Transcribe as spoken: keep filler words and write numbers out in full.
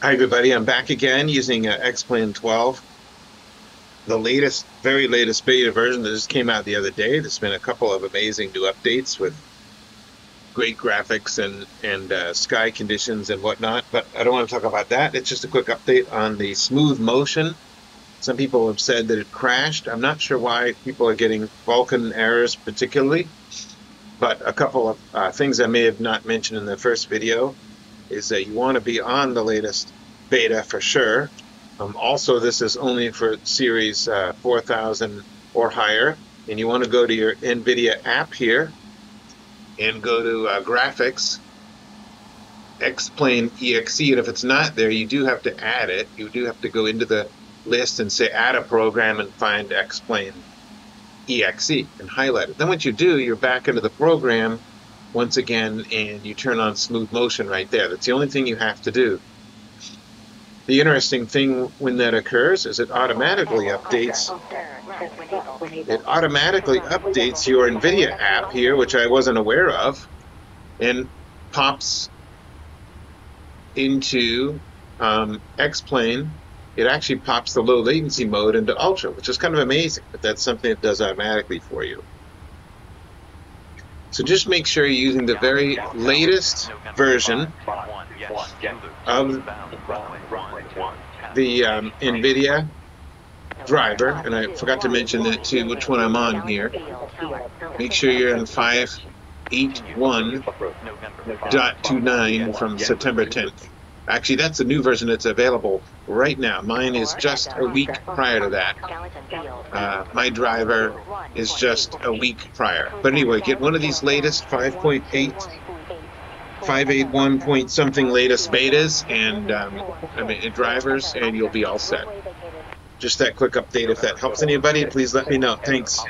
Hi everybody, I'm back again using uh, X-Plane twelve, the latest, very latest beta version that just came out the other day. There's been a couple of amazing new updates with great graphics and, and uh, sky conditions and whatnot, but I don't want to talk about that. It's just a quick update on the smooth motion. Some people have said that it crashed. I'm not sure why people are getting Vulkan errors particularly, but a couple of uh, things I may have not mentioned in the first video is that you want to be on the latest beta for sure. Um, also, this is only for series uh, four thousand or higher, and you want to go to your NVIDIA app here and go to uh, graphics, X-Plane E X E, and if it's not there, you do have to add it. You do have to go into the list and say add a program and find X-Plane E X E and highlight it. Then what you do, you're back into the program once again, and you turn on smooth motion right there. That's the only thing you have to do. The interesting thing when that occurs is it automatically updates it automatically updates your NVIDIA app here, which I wasn't aware of, and pops into um, X-Plane. It actually pops the low latency mode into ultra, which is kind of amazing, but that's something it does automatically for you. So just make sure you're using the very latest version of the um, NVIDIA driver, and I forgot to mention that too, which one I'm on here. Make sure you're in five eight one point two nine from September tenth. Actually, that's the new version that's available right now. Mine is just a week prior to that. Uh, my driver is just a week prior. But anyway, get one of these latest five point eight, five eighty-one point something latest betas and um, I mean, drivers, and you'll be all set. Just that quick update. If that helps anybody, please let me know. Thanks.